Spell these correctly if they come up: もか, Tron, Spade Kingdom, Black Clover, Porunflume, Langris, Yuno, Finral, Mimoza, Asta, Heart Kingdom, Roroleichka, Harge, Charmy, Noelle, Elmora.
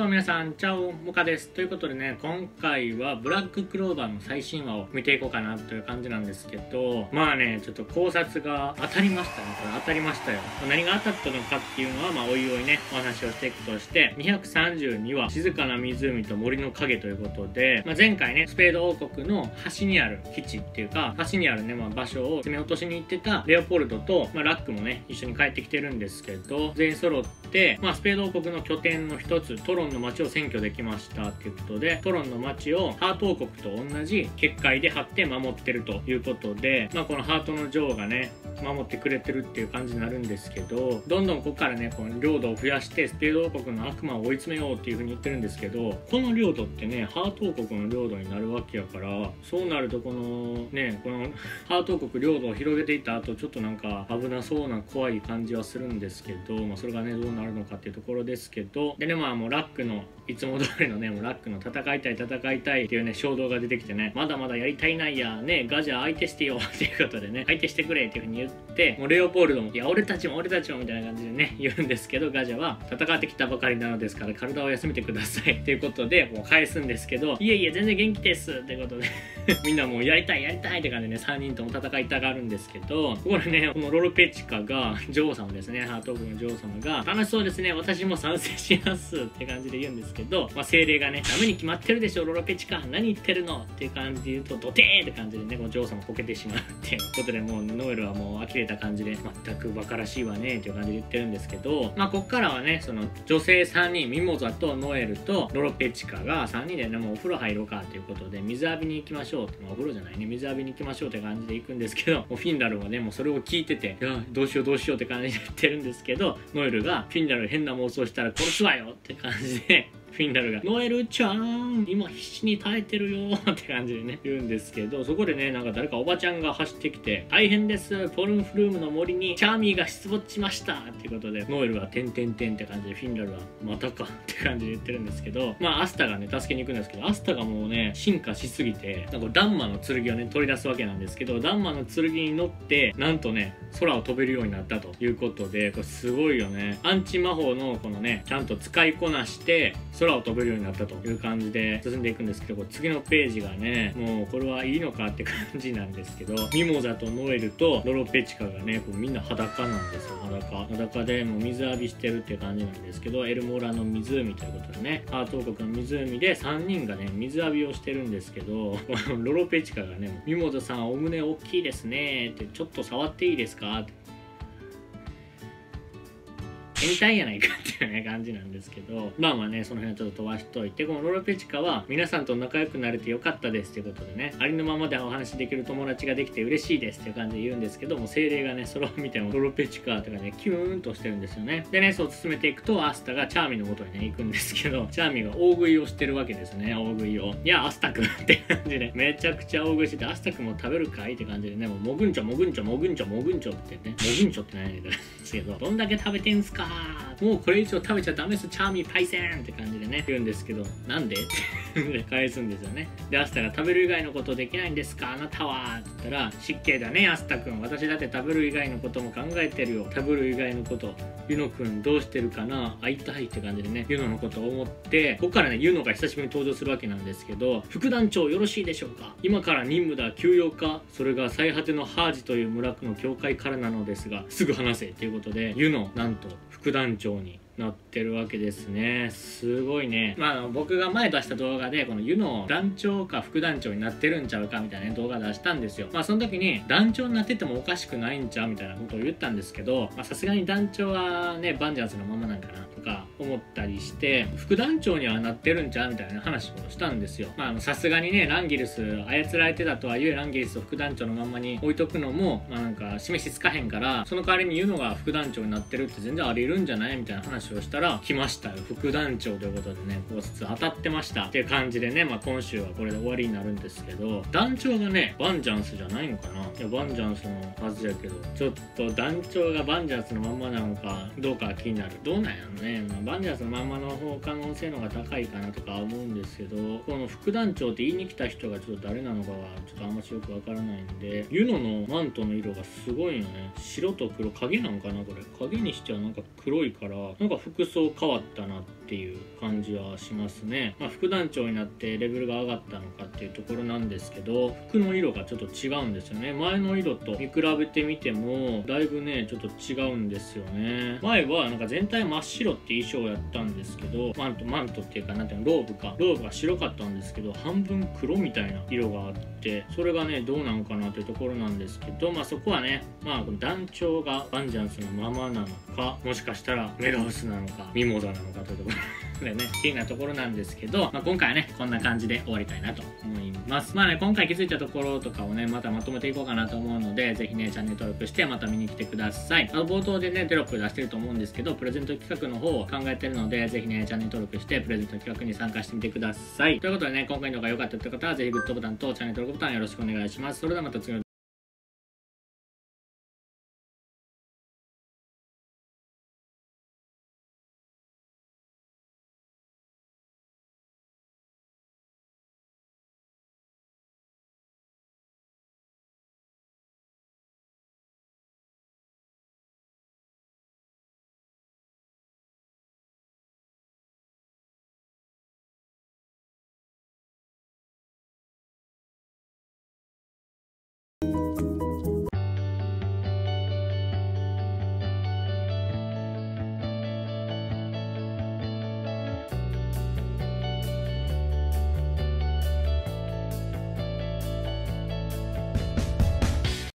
どうも皆さん、チャオモカです。ということでね、今回はブラッククローバーの最新話を見ていこうかなという感じなんですけど、まあね、ちょっと考察が当たりましたね。これ当たりましたよ。何が当たったのかっていうのは、まあおいおいね、お話をしていくとして、232話、静かな湖と森の影ということで、まあ、前回ね、スペード王国の端にある基地っていうか、端にあるね、まあ場所を攻め落としに行ってたレオポルドと、まあラックもね、一緒に帰ってきてるんですけど、全員揃って、まあスペード王国の拠点の一つ、トロンの町を占拠できましたっていうことで、トロンの町をハート王国と同じ結界で張って守ってるということで、まあこのハートの女王がね守ってくれてるっていう感じになるんですけど、どんどんここからねこの領土を増やしてスペード王国の悪魔を追い詰めようっていう風に言ってるんですけど、この領土ってねハート王国の領土になるわけやから、そうなるとこのねこのハート王国領土を広げていった後、ちょっとなんか危なそうな怖い感じはするんですけど、まあそれがねどうなるのかっていうところですけど、でね、まあもうラックのいつも通りのねもうラックの戦いたいっていうね衝動が出てきてね、まだまだやりたいないやね、ガジャ相手してよっていうことでね、相手してくれっていうふうに言って、もうレオポールドもいや俺たちもみたいな感じでね言うんですけど、ガジャは戦ってきたばかりなのですから体を休めてくださいっていうことでもう返すんですけど、いえいえ全然元気ですっていうことでみんなもうやりたいって感じでね3人とも戦いたがるんですけど、ここでねこのロルペチカが女王様ですね、ハート王国の女王様が楽しそうですね、私も賛成しますって感じで言うんですけど、まあ、精霊がねダメに決まってるでしょロロペチカ、何言ってるのっていう感じで言うとドテーって感じでねこの女王様こけてしまうっていうことで、もうノエルはもう呆れた感じで全くバカらしいわねっていう感じで言ってるんですけど、まあこっからはねその女性3人、ミモザとノエルとロロペチカが3人でねもうお風呂入ろうかということで水浴びに行きましょうって、まあ、お風呂じゃないね水浴びに行きましょうって感じで行くんですけど、もうフィンラルはねもうそれを聞いてて、いやどうしようって感じで言ってるんですけど、ノエルがフィンラル変な妄想したら殺すわよって感じでフィンラルが「ノエルちゃん今必死に耐えてるよ」って感じでね言うんですけど、そこでねなんか誰かおばちゃんが走ってきて「大変です、ポルンフルームの森にチャーミーが出没しました」っていうことで、ノエルは「てんてんてん」って感じで、フィンラルは「またか」って感じで言ってるんですけど、まあアスタがね助けに行くんですけど、アスタがもうね進化しすぎてなんかダンマの剣をね取り出すわけなんですけど、ダンマの剣に乗ってなんとね空を飛べるようになったということで、これすごいよね。アンチ魔法のこのねちゃんと使いこなして空を飛べるようになったという感じで進んでいくんですけど、次のページがねもうこれはいいのかって感じなんですけど、ミモザとノエルとロロペチカがねこうみんな裸なんですよ。裸でもう水浴びしてるって感じなんですけど、エルモラの湖ということでねハート王国の湖で3人がね水浴びをしてるんですけど、ロロペチカがね「ミモザさんお胸大きいですね」って「ちょっと触っていいですか?」って。変態やないかっていうね感じなんですけど、まあまあねその辺はちょっと飛ばしといて、このロロペチカは皆さんと仲良くなれてよかったですっていうことでね、ありのままでお話しできる友達ができて嬉しいですっていう感じで言うんですけども、精霊がねそれを見てもロロペチカとかねキューンとしてるんですよね。でねそう進めていくと、アスタがチャーミーのことにね行くんですけど、チャーミーが大食いをしてるわけですね。大食いを「いやアスタくん」って感じでめちゃくちゃ大食いしてて、アスタくんも食べるかいって感じでね、もうもぐんちょもぐんちょもぐんちょもぐんちょってね、もぐんちょってないんですけど、どんだけ食べてんすか、もうこれ以上食べちゃダメですチャーミーパイセンって感じでね言うんですけど、なんでって返すんですよね。でアスタが食べる以外のことできないんですかあなたはって言ったら、失敬だねアスタくん、私だって食べる以外のことも考えてるよ、食べる以外のことユノくんどうしてるかな、会いたいって感じでねユノのことを思って、ここからねユノが久しぶりに登場するわけなんですけど、副団長よろしいでしょうか、今から任務だ休養か、それが最果てのハージという村の教会からなのですがすぐ話せということで、ユノなんと副団長になってるわけですね。すごいね。まあ僕が前出した動画でこのユノ団長か副団長になってるんちゃうかみたいな、ね、動画出したんですよ。まあその時に団長になっててもおかしくないんちゃうみたいなことを言ったんですけど、さすがに団長はねバンジャーズのままなんかなとか思ったりして、副団長にはなってるんちゃうみたいな話をしたんですよ。まあさすがにねランギルス操られてたとはいえ、ランギルスを副団長のままに置いとくのもまあなんか示しつかへんから、その代わりにユノが副団長になってるって全然あり得るんじゃないみたいな話をしたら、来ましたよ副団長ということでね考察当たってましたっていう感じでね、まあ今週はこれで終わりになるんですけど、団長がねバンジャンスじゃないのかな、いやバンジャンスのはずやけど、ちょっと団長がバンジャンスのまんまなのかどうか気になる。どうなんやろね、まあバンデラスのまんまの方が可能性の方が高いかなとか思うんですけど、この副団長って言いに来た人がちょっと誰なのかはちょっとあんましよくわからないんで、ユノのマントの色がすごいよね。白と黒、影なのかな、これ影にしてはなんか黒いから、なんか服装変わったなっていう感じはしますね。まあ、副団長になってレベルが上がったのかっていうところなんですけど、服の色がちょっと違うんですよね。前の色と見比べてみてもだいぶねちょっと違うんですよね。前はなんか全体真っ白って衣装やったんですけど、マントっていうかなんていうの、ローブが白かったんですけど、半分黒みたいな色があって、それがねどうなのかなというところなんですけど、まあそこはね、まあ団長がバンジャンスのままなのか、もしかしたらメラウスなのかミモザなのかというところでね、気になるところなんですけど、まあ、今回はねこんな感じで終わりたいなと思います。まあね、今回気づいたところとかをねまたまとめていこうかなと思うので、是非ねチャンネル登録してまた見に来てください。冒頭でねテロップ出してると思うんですけど、プレゼント企画の方を考えてるので、是非ねチャンネル登録してプレゼント企画に参加してみてください。ということでね、今回の動画が良かったという方は是非グッドボタンとチャンネル登録ボタンよろしくお願いします。それではまた次の